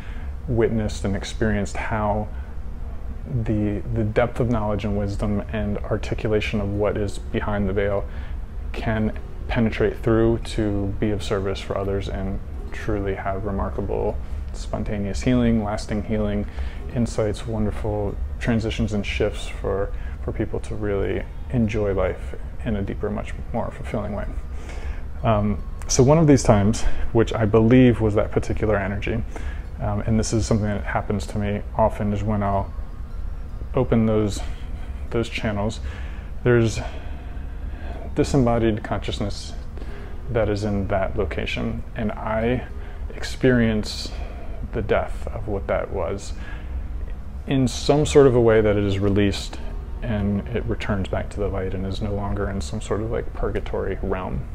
witnessed and experienced how the depth of knowledge and wisdom and articulation of what is behind the veil can penetrate through to be of service for others and truly have remarkable spontaneous healing, lasting healing, insights, wonderful transitions and shifts for people to really enjoy life in a deeper, much more fulfilling way. So one of these times, which I believe was that particular energy, and this is something that happens to me often, is when I'll open those channels, there's disembodied consciousness that is in that location, and I experience the death of what that was in some sort of a way that it is released and it returns back to the light and is no longer in some sort of like purgatory realm.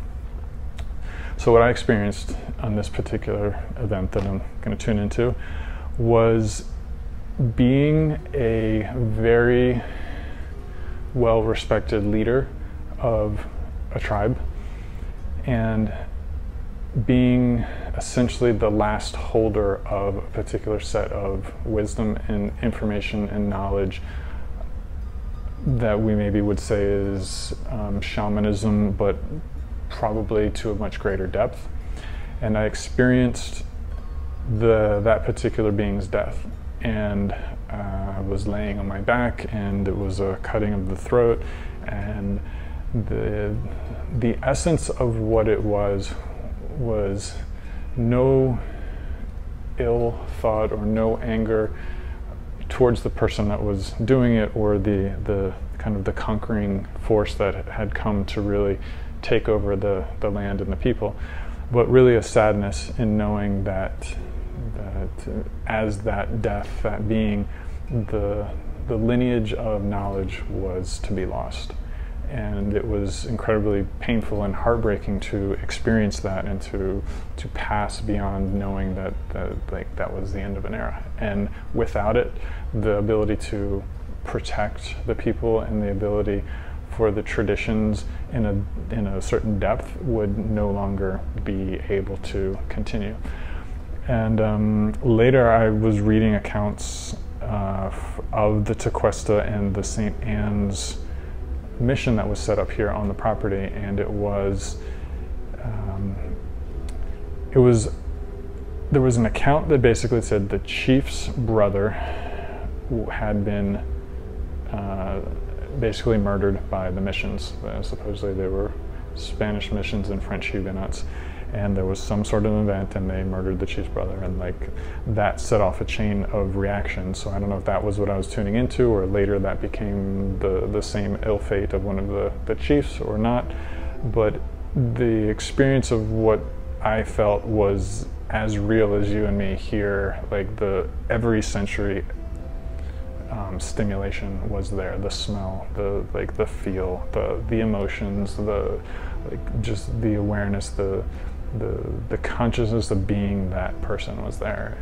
So what I experienced on this particular event that I'm going to tune into was being a very well-respected leader of a tribe and being essentially the last holder of a particular set of wisdom and information and knowledge that we maybe would say is shamanism, but probably to a much greater depth. And I experienced that particular being's death, and I was laying on my back, and it was a cutting of the throat, and the essence of what it was no ill thought or no anger towards the person that was doing it, or the kind of the conquering force that had come to really take over the land and the people, but really a sadness in knowing that as that death, that being, the lineage of knowledge was to be lost. And it was incredibly painful and heartbreaking to experience that, and to pass beyond knowing that was the end of an era. And without it, the ability to protect the people and the ability for the traditions in a certain depth would no longer be able to continue. And later I was reading accounts of the Tequesta and the St. Anne's mission that was set up here on the property, and there was an account that basically said the chief's brother had been basically murdered by the missions. Supposedly they were Spanish missions and French Huguenots, and there was some sort of event and they murdered the chief's brother, and like that set off a chain of reaction. So I don't know if that was what I was tuning into, or later that became the same ill fate of one of the chiefs or not, but the experience of what I felt was as real as you and me here. Like the every sensory stimulation was there. The smell, the feel, the emotions, just the awareness, the consciousness of being that person was there.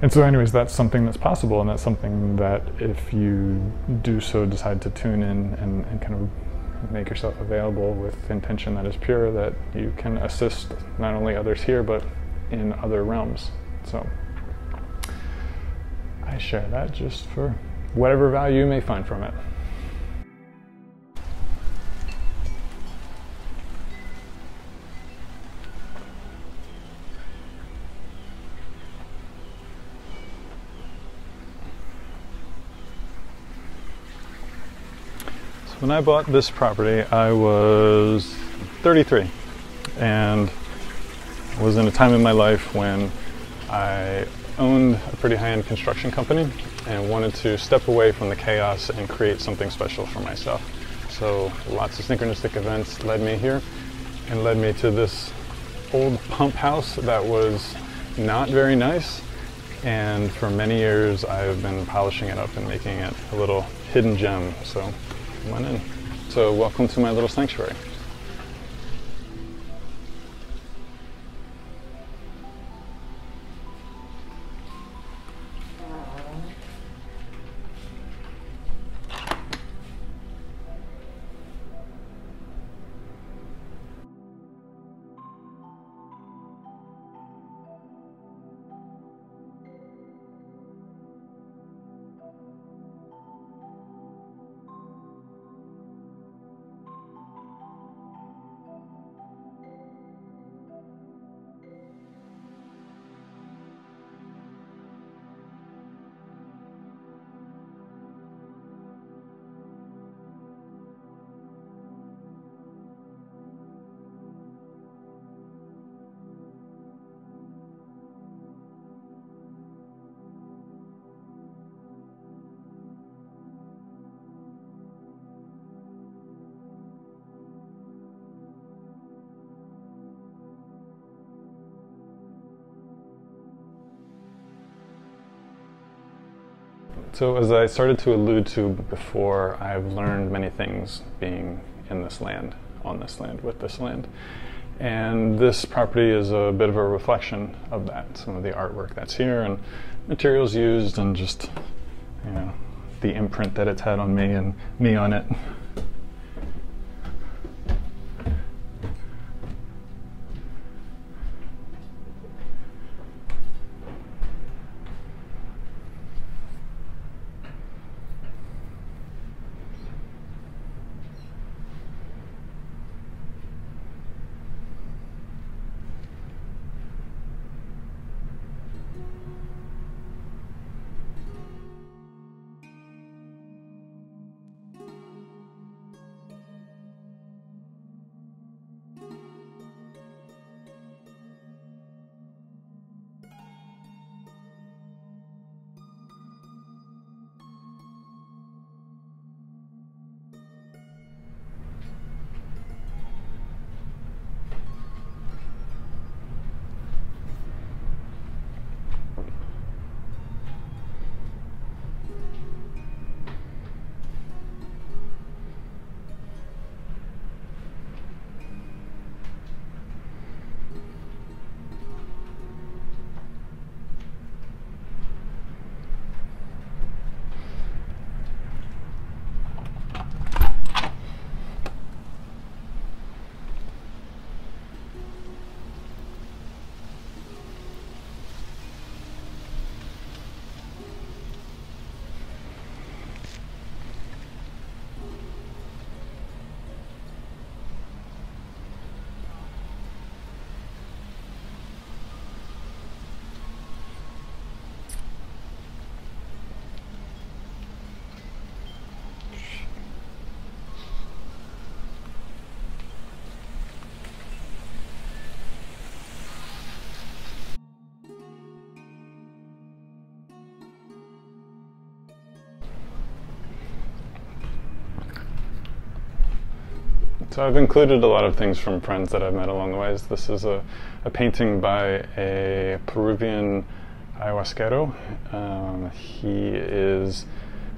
And so anyways, that's something that's possible, and that's something that if you do so decide to tune in and kind of make yourself available with intention that is pure, that you can assist not only others here but in other realms. So I share that just for whatever value you may find from it. When I bought this property, I was 33, and was in a time in my life when I owned a pretty high-end construction company and wanted to step away from the chaos and create something special for myself. So lots of synchronistic events led me here and led me to this old pump house that was not very nice, and for many years I've been polishing it up and making it a little hidden gem. So come on in. So welcome to my little sanctuary. So as I started to allude to before, I've learned many things being in this land, on this land, with this land. And this property is a bit of a reflection of that. Some of the artwork that's here and materials used and just, you know, the imprint that it's had on me and me on it. So I've included a lot of things from friends that I've met along the ways. This is a painting by a Peruvian ayahuasquero. He is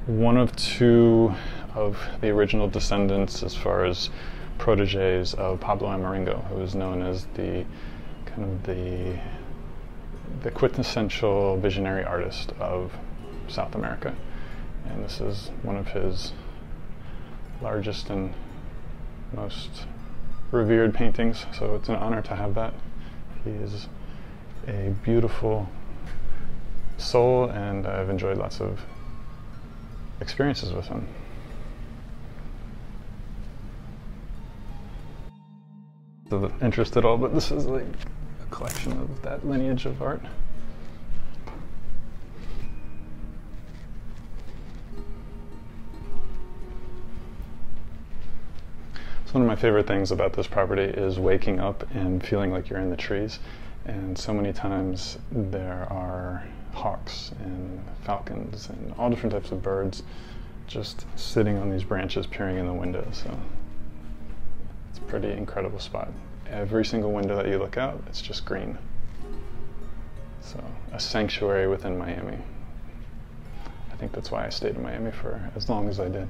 one of two of the original descendants, as far as proteges, of Pablo Amarengo, who is known as the kind of the quintessential visionary artist of South America. And this is one of his largest and most revered paintings, so it's an honor to have that. He is a beautiful soul, and I've enjoyed lots of experiences with him. The interest at all, but this is like a collection of that lineage of art. So one of my favorite things about this property is waking up and feeling like you're in the trees. And so many times there are hawks and falcons and all different types of birds just sitting on these branches peering in the window. So pretty incredible spot. Every single window that you look out, it's just green. So a sanctuary within Miami. I think that's why I stayed in Miami for as long as I did.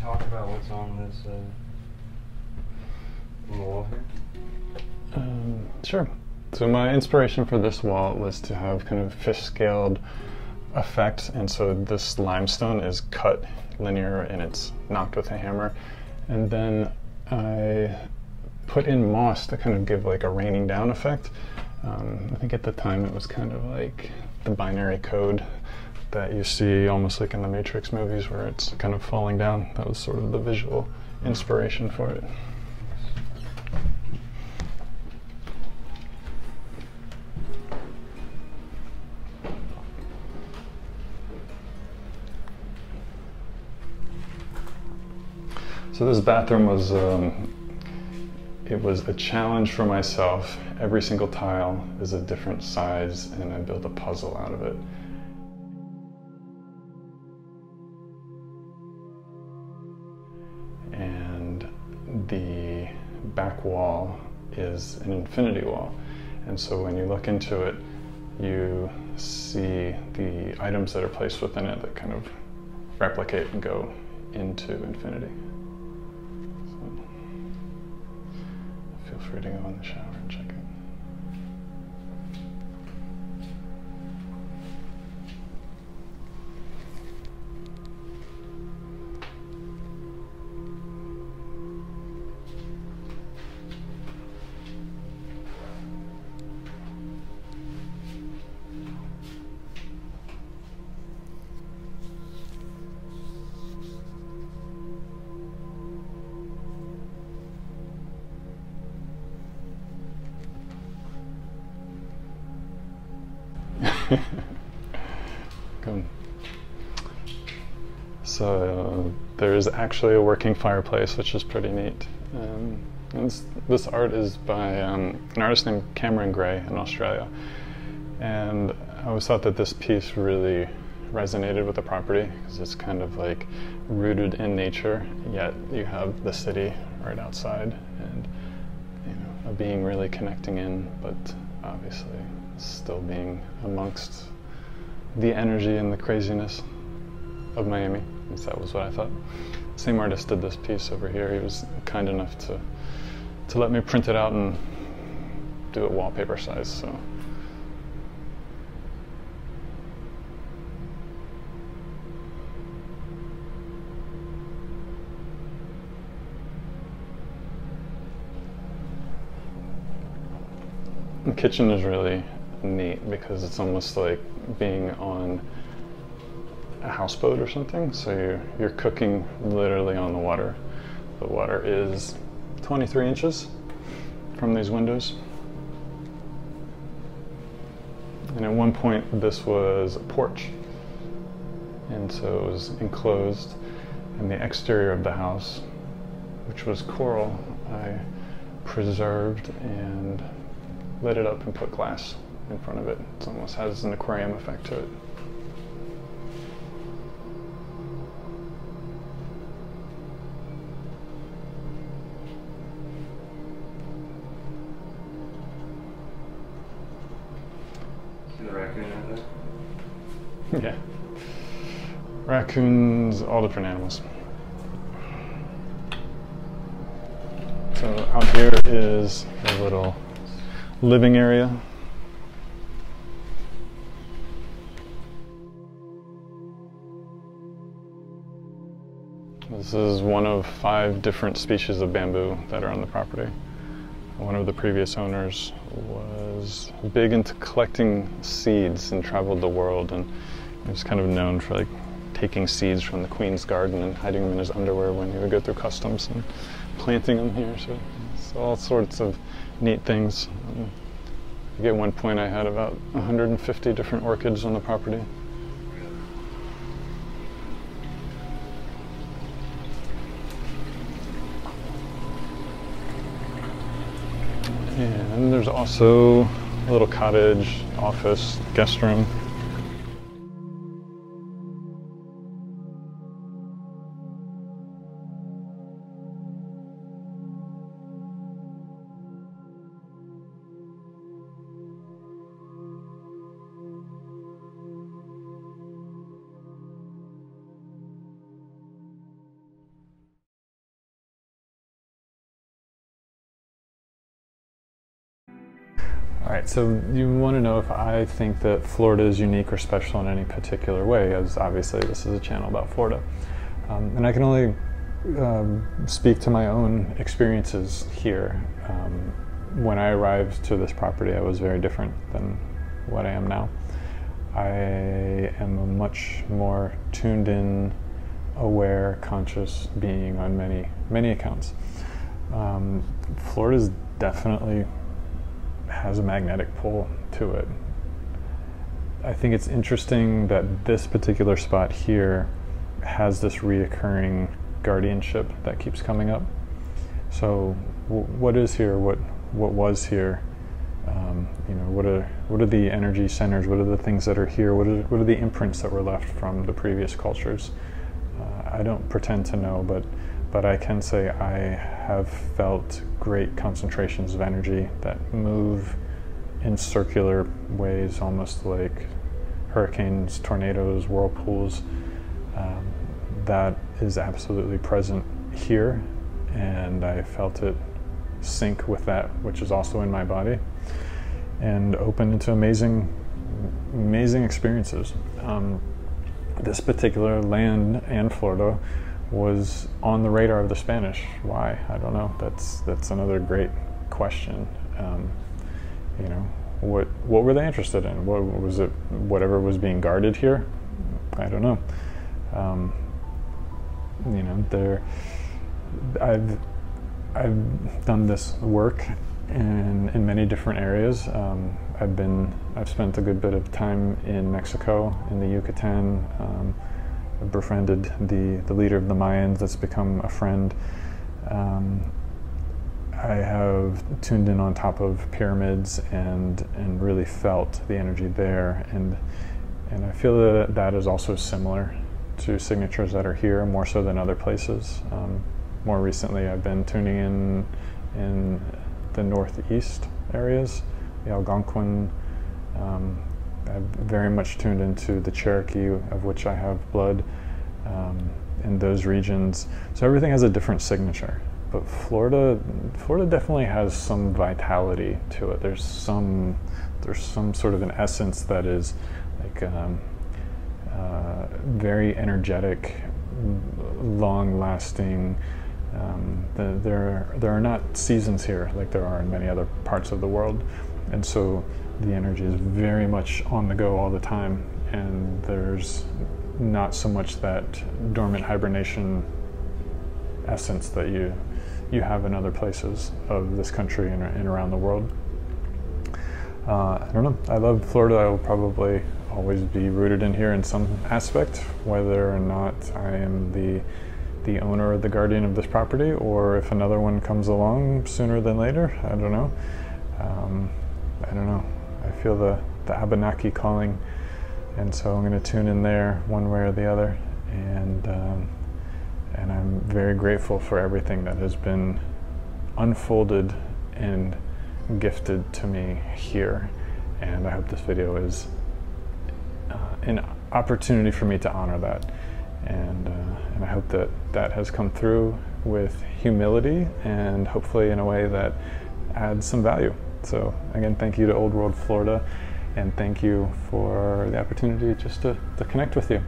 Talk about what's on this wall here? Sure. So my inspiration for this wall was to have kind of fish-scaled effects, and so this limestone is cut linear and it's knocked with a hammer. And then I put in moss to kind of give like a raining down effect. I think at the time it was kind of like the binary code that you see almost like in the Matrix movies where it's kind of falling down. That was sort of the visual inspiration for it. So this bathroom was, it was a challenge for myself. Every single tile is a different size and I built a puzzle out of it. The back wall is an infinity wall, and so when you look into it, you see the items that are placed within it that kind of replicate and go into infinity. So feel free to go in the shower and check it. So there is actually a working fireplace, which is pretty neat. And this art is by an artist named Cameron Gray in Australia. And I always thought that this piece really resonated with the property because it's kind of like rooted in nature, yet you have the city right outside and, you know, a being really connecting in, but obviously still being amongst the energy and the craziness of Miami. At least that was what I thought. The same artist did this piece over here. He was kind enough to let me print it out and do it wallpaper size. So the kitchen is really neat because it's almost like being on a houseboat or something, so you're cooking literally on the water. The water is 23 inches from these windows. And at one point this was a porch, and so it was enclosed, and the exterior of the house, which was coral, I preserved and lit it up and put glass in front of it. It almost has an aquarium effect to it. Yeah. Raccoons, all different animals. So out here is a little living area. This is one of 5 different species of bamboo that are on the property. One of the previous owners was big into collecting seeds and traveled the world, and he was kind of known for like taking seeds from the Queen's garden and hiding them in his underwear when he would go through customs and planting them here. So it's all sorts of neat things. At one point I had about 150 different orchids on the property. And there's also a little cottage, office, guest room. Alright, so you want to know if I think that Florida is unique or special in any particular way, as obviously this is a channel about Florida. And I can only speak to my own experiences here. When I arrived to this property, I was very different than what I am now. I am a much more tuned in, aware, conscious being on many accounts. Florida's definitely has a magnetic pull to it. I think it's interesting that this particular spot here has this reoccurring guardianship that keeps coming up. So what is here? What was here? You know, what are the energy centers? What are the things that are here? What are the imprints that were left from the previous cultures? I don't pretend to know, but I can say I have felt great concentrations of energy that move in circular ways, almost like hurricanes, tornadoes, whirlpools. That is absolutely present here, and I felt it sync with that, which is also in my body, and open into amazing experiences. This particular land and Florida was on the radar of the Spanish. Why? I don't know. That's another great question. You know, what were they interested in? What was it? Whatever was being guarded here? I don't know. You know, I've done this work in many different areas. I've spent a good bit of time in Mexico, in the Yucatan. Befriended the leader of the Mayans that's become a friend. I have tuned in on top of pyramids and really felt the energy there, and I feel that that is also similar to signatures that are here, more so than other places. More recently I've been tuning in the northeast areas, the Algonquin. I've very much tuned into the Cherokee, of which I have blood, in those regions. So everything has a different signature, but Florida definitely has some vitality to it. There's some sort of an essence that is like very energetic, long-lasting. There are not seasons here like there are in many other parts of the world, and so the energy is very much on the go all the time, and there's not so much that dormant hibernation essence that you have in other places of this country and around the world. I don't know. I love Florida. I will probably always be rooted in here in some aspect, whether or not I am the owner or the guardian of this property, or if another one comes along sooner than later. I don't know. I don't know. I feel the Abenaki calling, and so I'm going to tune in there one way or the other, and I'm very grateful for everything that has been unfolded and gifted to me here, and I hope this video is an opportunity for me to honor that, and I hope that that has come through with humility and hopefully in a way that adds some value. So again, thank you to Old World Florida, and thank you for the opportunity just to connect with you.